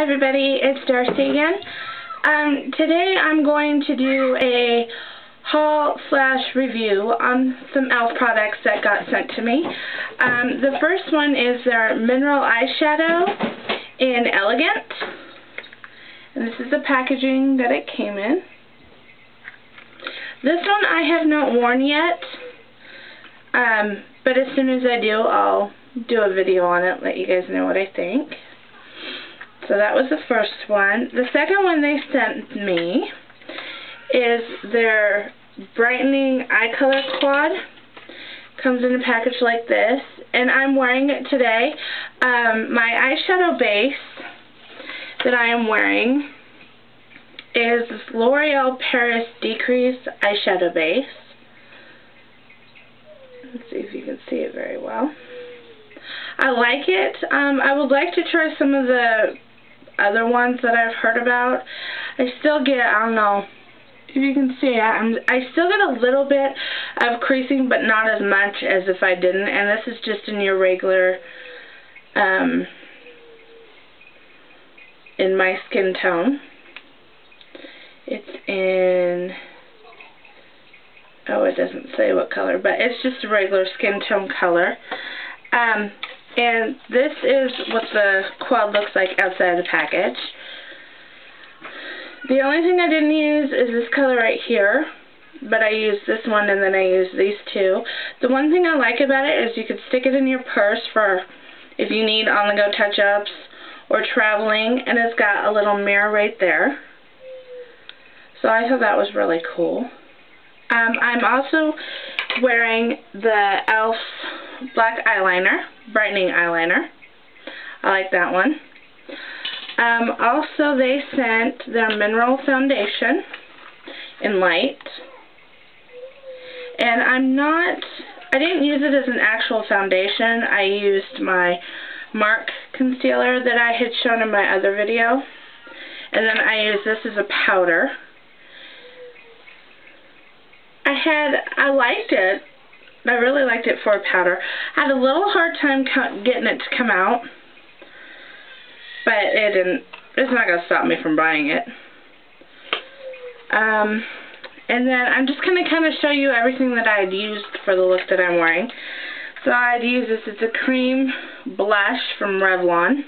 Hi everybody, it's Darcy again. Today I'm going to do a haul/review on some e.l.f. products that got sent to me. The first one is their mineral eyeshadow in Elegant. And this is the packaging that it came in. This one I have not worn yet, but as soon as I do, I'll do a video on it, let you guys know what I think. So that was the first one. The second one they sent me is their Brightening Eye Color Quad. Comes in a package like this, and I'm wearing it today. My eyeshadow base that I am wearing is this L'Oreal Paris Decrease eyeshadow base. Let's see if you can see it very well. I like it. I would like to try some of the other ones that I've heard about. I still get, I don't know if you can see it, I still get a little bit of creasing, but not as much as if I didn't, and this is just in your regular, in my skin tone. It's in, oh, it doesn't say what color, but it's just a regular skin tone color. And this is what the quad looks like outside of the package. The only thing I didn't use is this color right here, but I used this one and then I used these two. The one thing I like about it is you could stick it in your purse for if you need on-the-go touch-ups or traveling, and it's got a little mirror right there. So I thought that was really cool. I'm also wearing the e.l.f. black eyeliner, brightening eyeliner. I like that one. Also, they sent their mineral foundation in Light, and I didn't use it as an actual foundation. I used my MARC concealer that I had shown in my other video, and then I used this as a powder. I liked it. I really liked it for a powder. I had a little hard time getting it to come out, but it's not going to stop me from buying it. And then I'm just going to kind of show you everything that I had used for the look that I'm wearing. So I had used this. It's a cream blush from Revlon,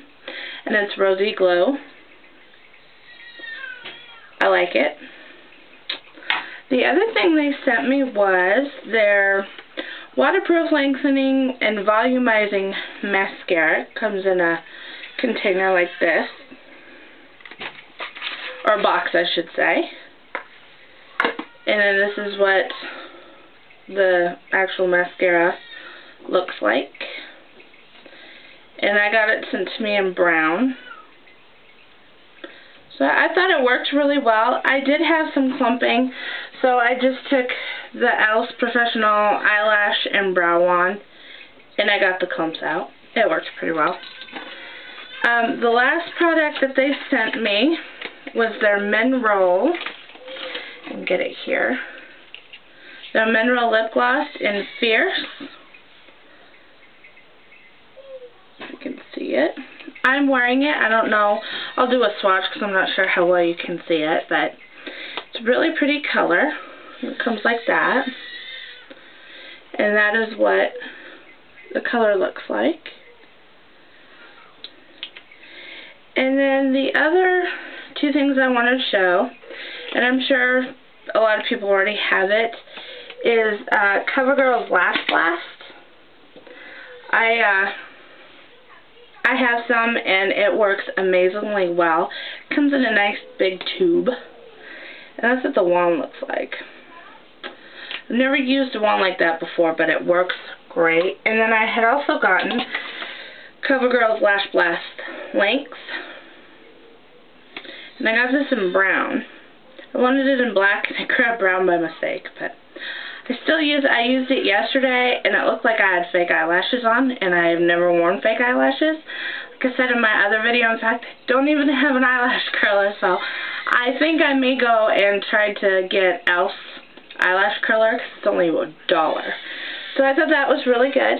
and it's Rosy Glow. I like it. The other thing they sent me was their waterproof lengthening and volumizing mascara. It comes in a container like this, or a box I should say, and then this is what the actual mascara looks like, and I got it sent to me in brown. So I thought it worked really well. I did have some clumping, so I just took the e.l.f. Professional Eyelash and Brow Wand, and I got the clumps out. It worked pretty well. The last product that they sent me was their Mineral, and get it here, their Mineral Lip Gloss in Fierce. If you can see it. I'm wearing it. I don't know. I'll do a swatch because I'm not sure how well you can see it, but it's a really pretty color. It comes like that, and that is what the color looks like. And then the other two things I want to show, and I'm sure a lot of people already have it, is CoverGirl's Lash Blast. I have some, and it works amazingly well. It comes in a nice big tube, and that's what the wand looks like. I've never used a wand like that before, but it works great. And then I had also gotten CoverGirl's Lash Blast Length, and I got this in brown. I wanted it in black, and I grabbed brown by mistake, but I used it yesterday, and it looked like I had fake eyelashes on, and I have never worn fake eyelashes. Like I said in my other video, in fact, I don't even have an eyelash curler, so I think I may go and try to get e.l.f. eyelash curler, because it's only $1. So I thought that was really good.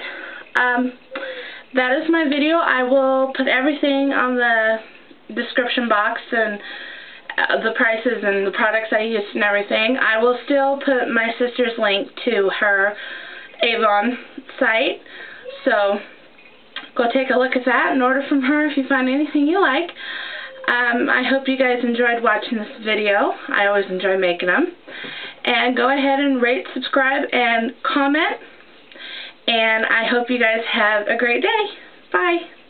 That is my video. I will put everything on the description box and the prices and the products I used and everything. I will still put my sister's link to her Avon site, so go take a look at that and order from her if you find anything you like. I hope you guys enjoyed watching this video. I always enjoy making them. And go ahead and rate, subscribe, and comment. And I hope you guys have a great day. Bye.